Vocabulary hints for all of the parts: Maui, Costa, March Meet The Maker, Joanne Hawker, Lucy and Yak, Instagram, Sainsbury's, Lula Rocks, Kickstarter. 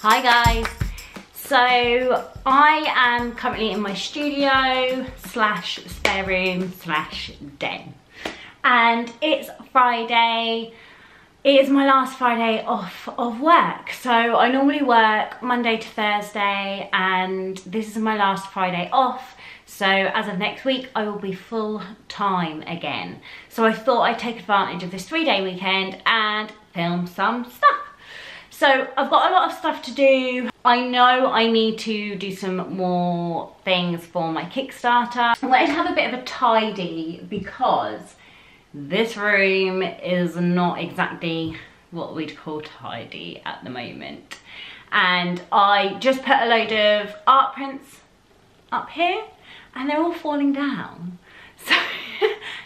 Hi guys. So I am currently in my studio slash spare room slash den, and it's Friday. It is my last Friday off of work. So I normally work Monday to Thursday, and this is my last Friday off. So as of next week, I will be full time again. So I thought I'd take advantage of this 3-day weekend and film some stuff. So I've got a lot of stuff to do. I know I need to do some more things for my Kickstarter. I wanted to have a bit of a tidy because this room is not exactly what we'd call tidy at the moment. And I just put a load of art prints up here and they're all falling down. So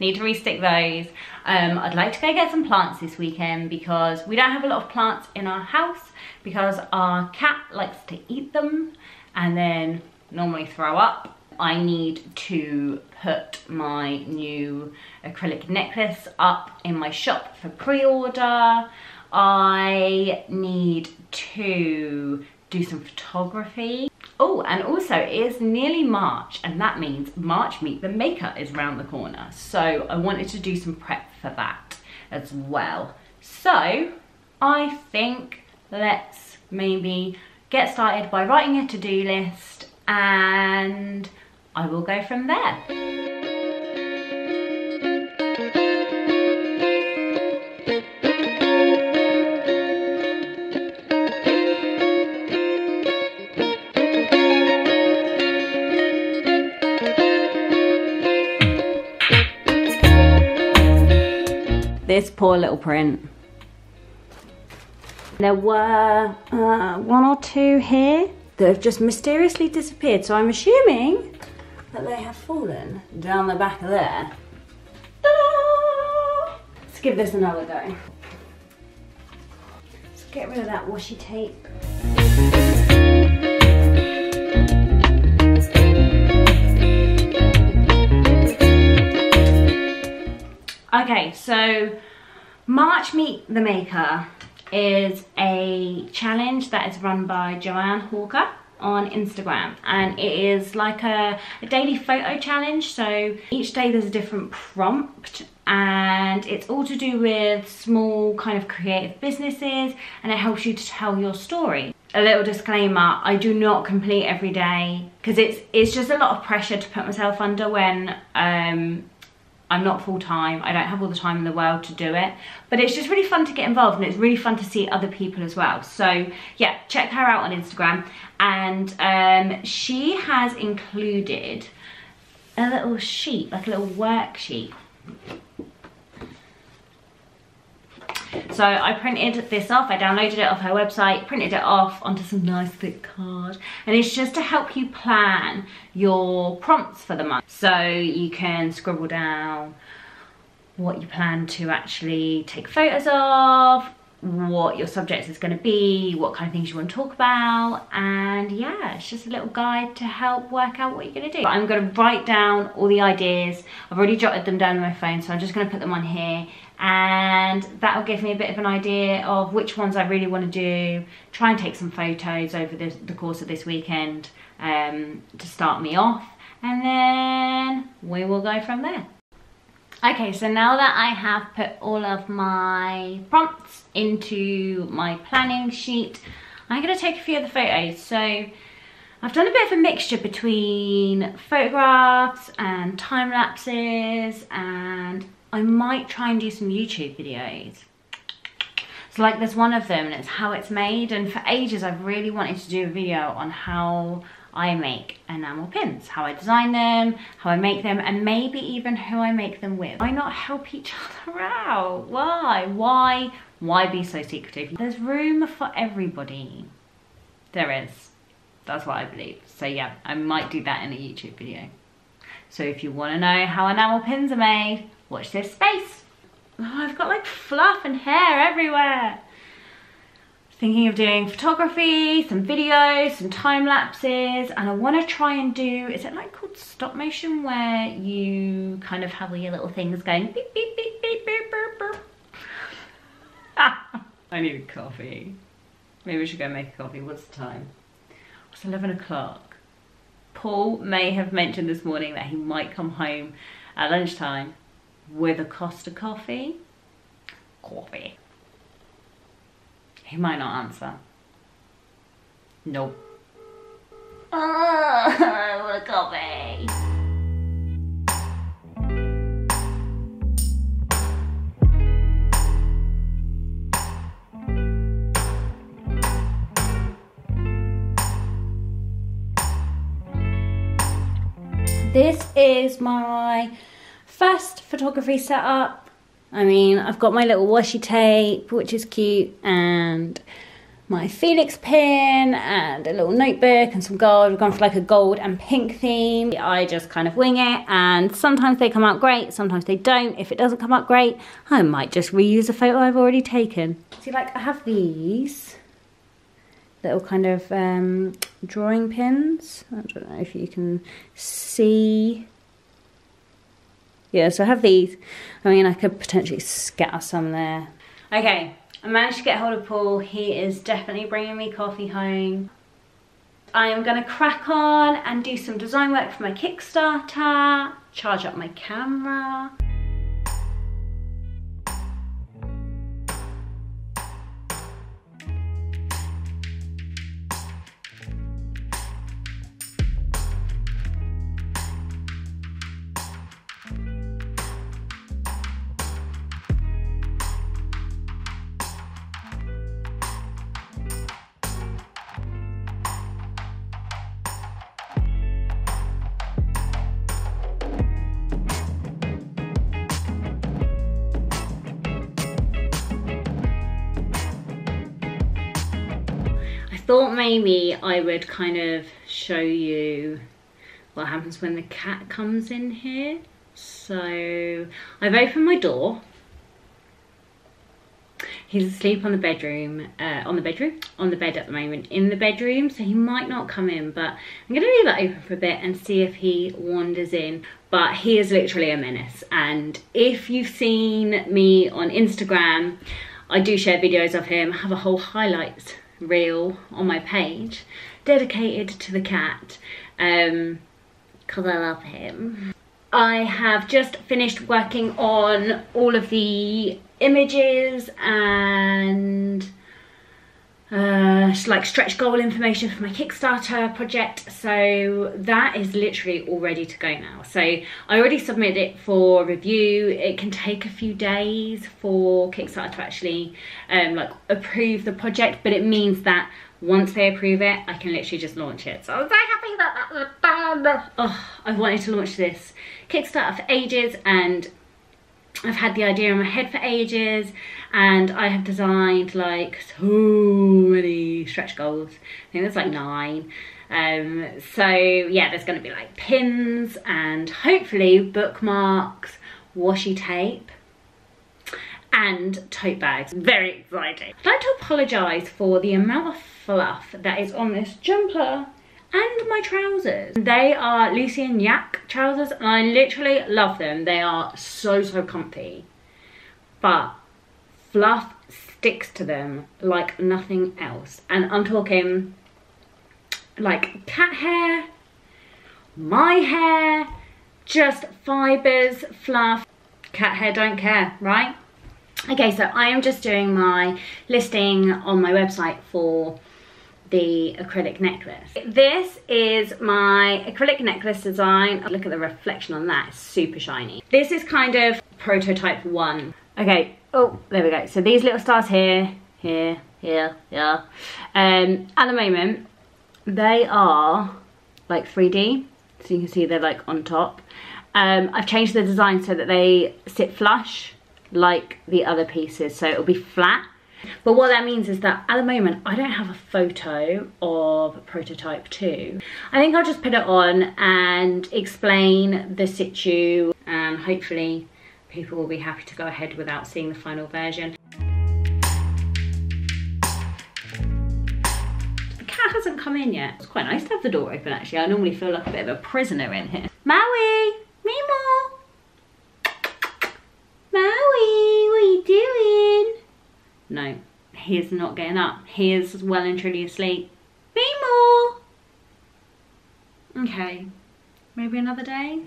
need to restick those. I'd like to go get some plants this weekend because we don't have a lot of plants in our house because our cat likes to eat them and then normally throw up. I need to put my new acrylic necklace up in my shop for pre-order. I need to do some photography. Oh, and also it is nearly March, and that means March Meet The Maker is round the corner. So I wanted to do some prep for that as well. So I think let's maybe get started by writing a to-do list, and I will go from there. This poor little print. There were one or two here that have just mysteriously disappeared, so I'm assuming that they have fallen down the back of there. Ta-da! Let's give this another go. Let's get rid of that washi tape. Okay, so March Meet The Maker is a challenge that is run by Joanne Hawker on Instagram, and it is like a daily photo challenge. So each day there's a different prompt, and it's all to do with small kind of creative businesses, and it helps you to tell your story. A little disclaimer, I do not complete every day because it's just a lot of pressure to put myself under when I'm not full-time, I don't have all the time in the world to do it, but it's just really fun to get involved, and it's really fun to see other people as well. So yeah, check her out on Instagram, and she has included a little sheet, like a little worksheet. So I printed this off, I downloaded it off her website, printed it off onto some nice thick card, and it's just to help you plan your prompts for the month. So you can scribble down what you plan to actually take photos of, what your subject is going to be, what kind of things you want to talk about, and yeah, it's just a little guide to help work out what you're going to do. But I'm going to write down all the ideas. I've already jotted them down on my phone, so I'm just going to put them on here, and that'll give me a bit of an idea of which ones I really want to do, try and take some photos over the course of this weekend to start me off, and then we will go from there. Okay, so now that I have put all of my prompts into my planning sheet, I'm going to take a few of the photos. So I've done a bit of a mixture between photographs and time lapses, and I might try and do some YouTube videos. So like there's one of them and it's how it's made, and for ages I've really wanted to do a video on how I make enamel pins, how I design them, how I make them, and maybe even who I make them with. Why not help each other out? Why be so secretive? There's room for everybody. There is. That's what I believe. So yeah, I might do that in a YouTube video. So if you want to know how enamel pins are made, watch this space. Oh, I've got like fluff and hair everywhere. Thinking of doing photography, some videos, some time lapses, and I want to try and do, is it like called stop motion, where you kind of have all your little things going beep, beep, beep, beep, beep, beep, beep. I need a coffee. Maybe we should go make a coffee. What's the time? It's 11 o'clock. Paul may have mentioned this morning that he might come home at lunchtime with a Costa coffee. He might not answer. Nope. Oh, I want a coffee. This is my first photography setup. I mean, I've got my little washi tape, which is cute, and my Felix pin, and a little notebook, and some gold. We've gone for like a gold and pink theme. I just kind of wing it, and sometimes they come out great, sometimes they don't. If it doesn't come out great, I might just reuse a photo I've already taken. See, like, I have these little kind of drawing pins. I don't know if you can see. Yeah, so I have these. I mean, I could potentially scatter some there. Okay, I managed to get hold of Paul. He is definitely bringing me coffee home. I am gonna crack on and do some design work for my Kickstarter, charge up my camera. Thought maybe I would kind of show you what happens when the cat comes in here. So I've opened my door. He's asleep on the bedroom, on the bed at the moment, in the bedroom, so he might not come in, but I'm gonna leave that open for a bit and see if he wanders in. But he is literally a menace, and if you've seen me on Instagram, I do share videos of him. I have a whole highlights reel on my page dedicated to the cat because I love him. I have just finished working on all of the images and like stretch goal information for my Kickstarter project, so that is literally all ready to go now. So I already submitted it for review. It can take a few days for Kickstarter to actually like approve the project, but it means that once they approve it, I can literally just launch it. So I'm so happy that was done. Oh, I've wanted to launch this Kickstarter for ages, and I've had the idea in my head for ages, and I have designed like so many stretch goals. I think there's like 9. So yeah, there's gonna be like pins and hopefully bookmarks, washi tape, and tote bags. Very exciting. I'd like to apologise for the amount of fluff that is on this jumper and my trousers. They are Lucy and Yak trousers, and I literally love them. They are so comfy, but fluff sticks to them like nothing else. And I'm talking like cat hair, my hair, just fibres, fluff. Cat hair don't care, right? Okay, so I am just doing my listing on my website for the acrylic necklace. This is my acrylic necklace design. Look at the reflection on that, it's super shiny. This is kind of prototype 1. Okay, oh, there we go. So these little stars here, here, here, here. At the moment, they are like 3D. So you can see they're like on top. I've changed the design so that they sit flush like the other pieces. So it'll be flat. But what that means is that at the moment I don't have a photo of prototype 2. I think I'll just put it on and explain the situ, and hopefully people will be happy to go ahead without seeing the final version. The cat hasn't come in yet. It's quite nice to have the door open actually. I normally feel like a bit of a prisoner in here. Maui! Mimo! Maui, what are you doing? No, he's not getting up. He is well and truly asleep. Be more. Okay, maybe another day.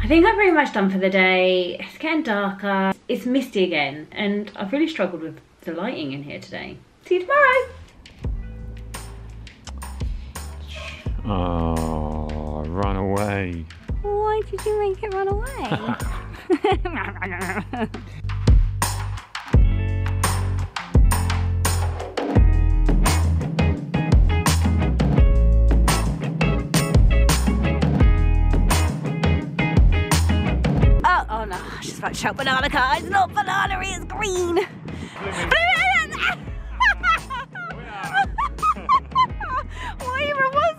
I think I'm pretty much done for the day. It's getting darker. It's misty again, and I've really struggled with the lighting in here today. See you tomorrow. Oh, run away. Why did you make it run away? It's like shell banana car, it's not banana, it's green. What even was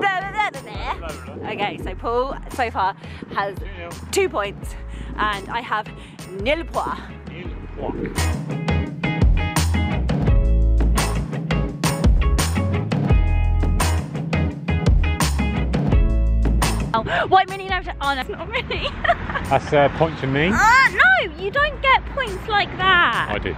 that? Okay, so Paul so far has 2 points and I have nil point. Why mini? Oh no, it's not mini. That's a point to me. No, you don't get points like that. I do.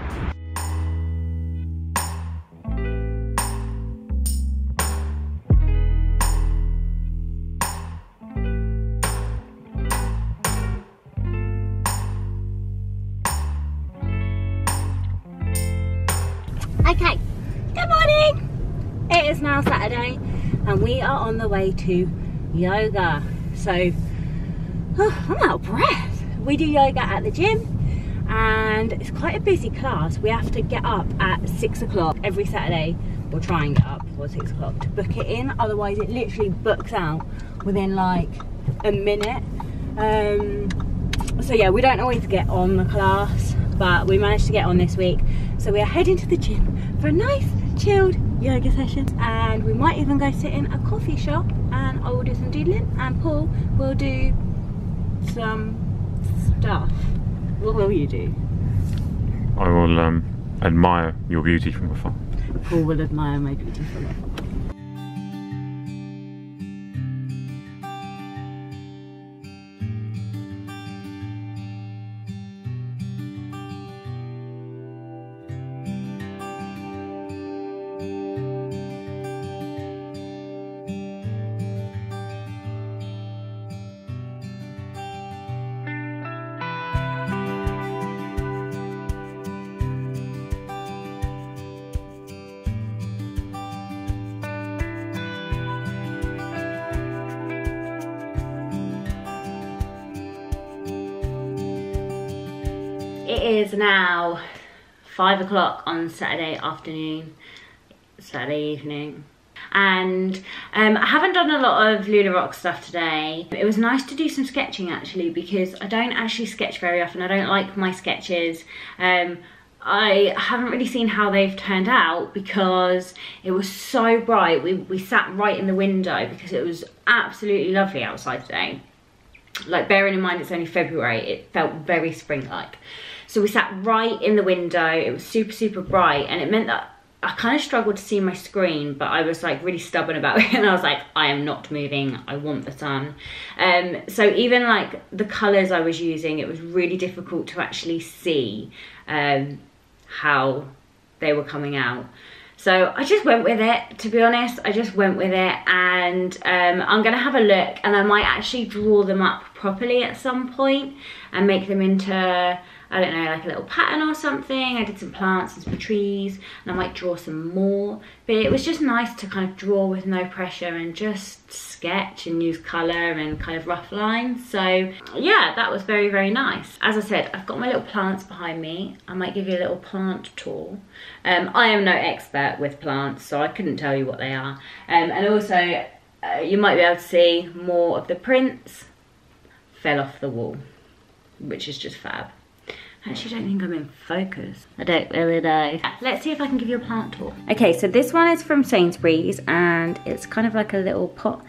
Okay, good morning. It is now Saturday and we are on the way to yoga. So I'm out of breath. We do yoga at the gym and it's quite a busy class. We have to get up at 6 o'clock every Saturday. We'll try and get up before 6 o'clock to book it in. Otherwise it literally books out within like a minute. So yeah, we don't always get on the class, but we managed to get on this week. So we are heading to the gym for a nice chilled yoga sessions, and we might even go sit in a coffee shop and I will do some doodling and Paul will do some stuff. What will you do? I will admire your beauty from afar. Paul will admire my beauty from afar. It is now 5 o'clock on Saturday afternoon, Saturday evening, and I haven't done a lot of Lula Rocks stuff today. It was nice to do some sketching actually, because I don't actually sketch very often. I don't like my sketches. I haven't really seen how they've turned out because it was so bright. We sat right in the window because it was absolutely lovely outside today. Like, bearing in mind it's only February, it felt very spring-like. So we sat right in the window, it was super, super bright, and it meant that I kind of struggled to see my screen, but I was like really stubborn about it, and I was like, I am not moving, I want the sun. So even like the colours I was using, it was really difficult to actually see how they were coming out. So I just went with it, to be honest, I just went with it, and I'm going to have a look and I might actually draw them up properly at some point and make them into I don't know, like a little pattern or something. I did some plants and some trees, and I might draw some more. But it was just nice to kind of draw with no pressure and just sketch and use colour and kind of rough lines. So yeah, that was very, very nice. As I said, I've got my little plants behind me. I might give you a little plant tour. I am no expert with plants, so I couldn't tell you what they are. And also, you might be able to see more of the prints. Fell off the wall, which is just fab. I actually don't think I'm in focus. I don't really know. Let's see if I can give you a plant tour. Okay, so this one is from Sainsbury's, and it's kind of like a little pot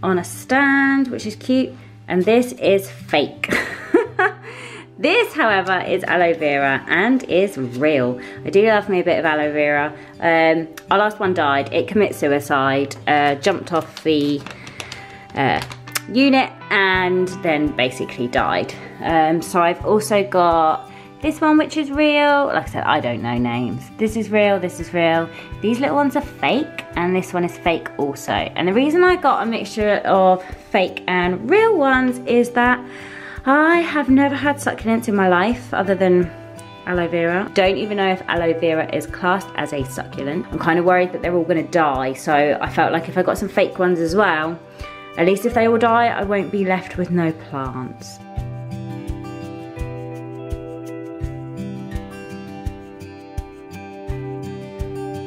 on a stand, which is cute. And this is fake. This, however, is aloe vera and is real. I do love me a bit of aloe vera. Our last one died. It commits suicide, jumped off the unit and then basically died. So I've also got this one, which is real. Like I said, I don't know names. This is real, this is real. These little ones are fake, and this one is fake also. And the reason I got a mixture of fake and real ones is that I have never had succulents in my life other than aloe vera. Don't even know if aloe vera is classed as a succulent. I'm kind of worried that they're all gonna die, so I felt like if I got some fake ones as well, at least if they all die, I won't be left with no plants.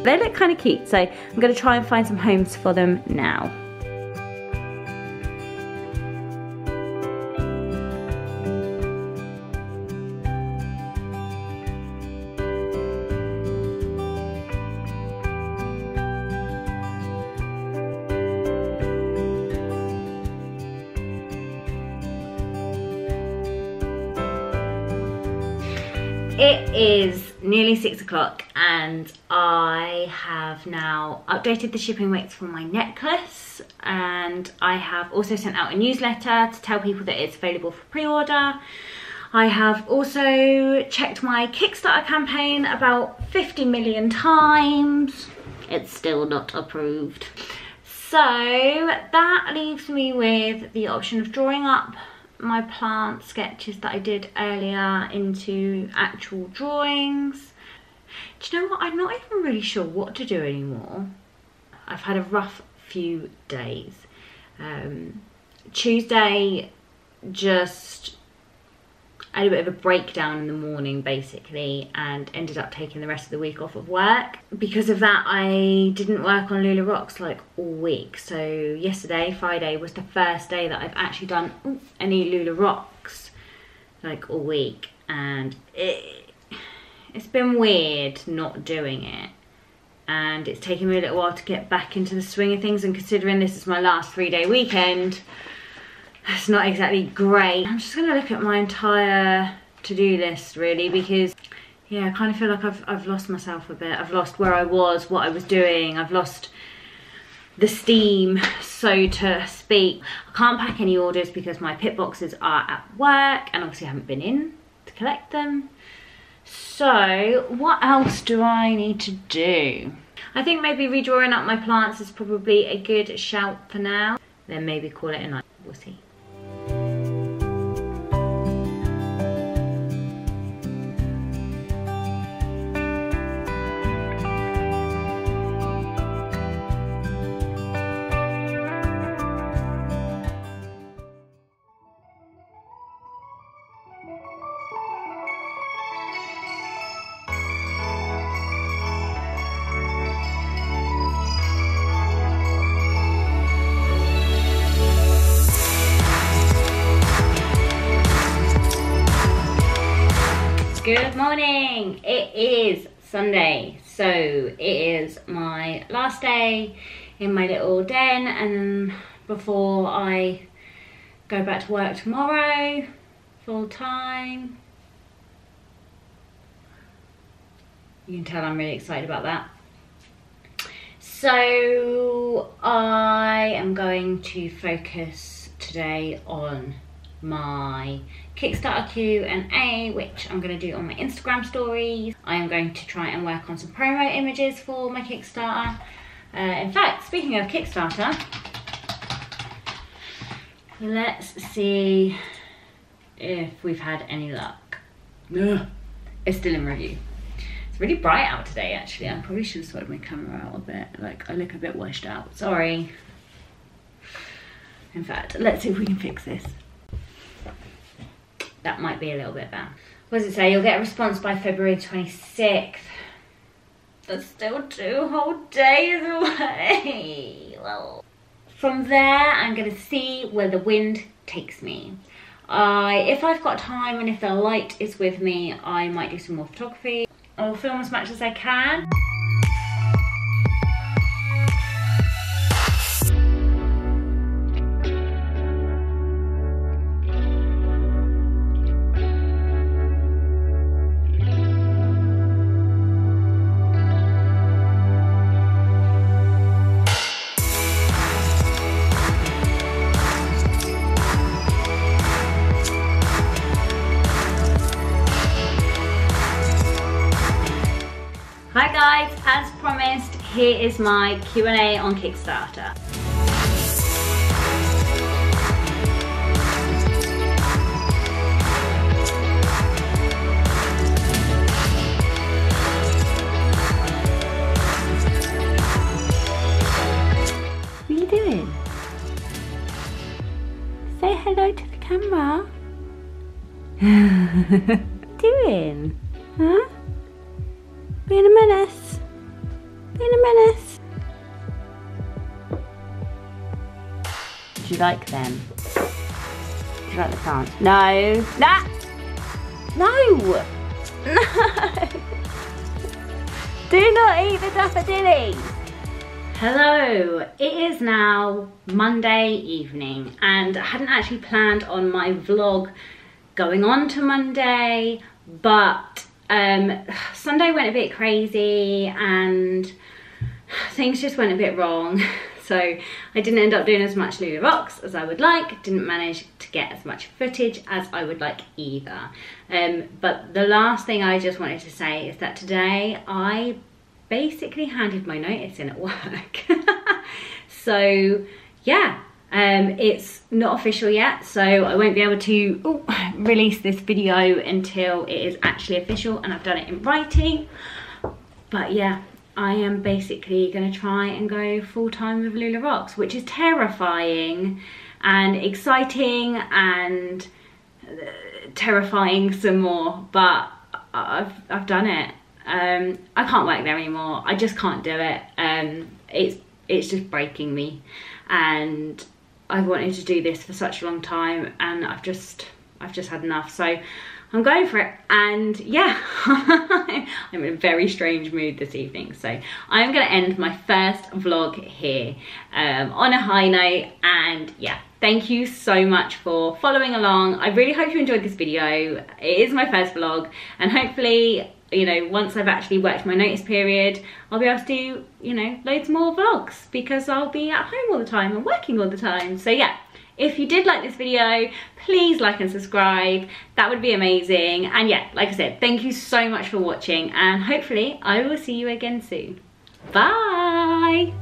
They look kind of cute, so I'm going to try and find some homes for them now. It is nearly 6 o'clock, and I have now updated the shipping rates for my necklace, and I have also sent out a newsletter to tell people that it's available for pre-order. I have also checked my Kickstarter campaign about 50 million times. It's still not approved. So that leaves me with the option of drawing up my plant sketches that I did earlier into actual drawings. Do you know what? I'm not even really sure what to do anymore. I've had a rough few days. Tuesday, just I had a bit of a breakdown in the morning basically, and ended up taking the rest of the week off of work. Because of that, I didn't work on Lula Rocks like all week. So yesterday, Friday, was the first day that I've actually done any Lula Rocks like all week, and it's been weird not doing it. And it's taken me a little while to get back into the swing of things, and considering this is my last 3-day weekend, it's not exactly great. I'm just gonna look at my entire to-do list really, because yeah, I kind of feel like I've lost myself a bit. I've lost where I was, what I was doing. I've lost the steam, so to speak. I can't pack any orders because my pit boxes are at work, and obviously I haven't been in to collect them. So what else do I need to do? I think maybe redrawing up my plants is probably a good shout for now. Then maybe call it a night, we'll see. Good morning, it is Sunday, so it is my last day in my little den, and before I go back to work tomorrow, full time. You can tell I'm really excited about that. So I am going to focus today on my Kickstarter Q&A, which I'm going to do on my Instagram stories. I am going to try and work on some promo images for my Kickstarter. In fact, speaking of Kickstarter, let's see if we've had any luck. Yeah. It's still in review. It's really bright out today, actually. I probably should have sorted my camera out a bit. Like, I look a bit washed out. Sorry. In fact, let's see if we can fix this. That might be a little bit bad. What does it say? You'll get a response by February 26th. That's still 2 whole days away. Well, from there, I'm going to see where the wind takes me. If I've got time and if the light is with me, I might do some more photography. I'll film as much as I can. Hi guys, as promised, here is my Q&A on Kickstarter. What are you doing? Say hello to the camera. What are you doing? Huh? Being a menace. Being a menace. Do you like them? Do you like the plants? No. No. No. No. Do not eat the daffodillies. Hello. It is now Monday evening, and I hadn't actually planned on my vlog going on to Monday, but Sunday went a bit crazy and things just went a bit wrong, so I didn't end up doing as much Lula Rocks as I would like, didn't manage to get as much footage as I would like either. But the last thing I just wanted to say is that today I basically handed my notice in at work. So yeah, it's not official yet, so I won't be able to release this video until it is actually official and I've done it in writing. But yeah, I am basically going to try and go full-time with Lula Rocks, which is terrifying and exciting and terrifying some more, but I've done it. I can't work there anymore. I just can't do it. It's just breaking me, and I've wanted to do this for such a long time, and I've just had enough, so I'm going for it. And yeah, I'm in a very strange mood this evening, so I'm gonna end my first vlog here on a high note. And yeah, thank you so much for following along. I really hope you enjoyed this video. It is my first vlog, and hopefully, you know, once I've actually worked my notice period, I'll be able to do, you know, loads more vlogs, because I'll be at home all the time and working all the time. So yeah, if you did like this video, please like and subscribe. That would be amazing. And yeah, like I said, thank you so much for watching, and hopefully I will see you again soon. Bye.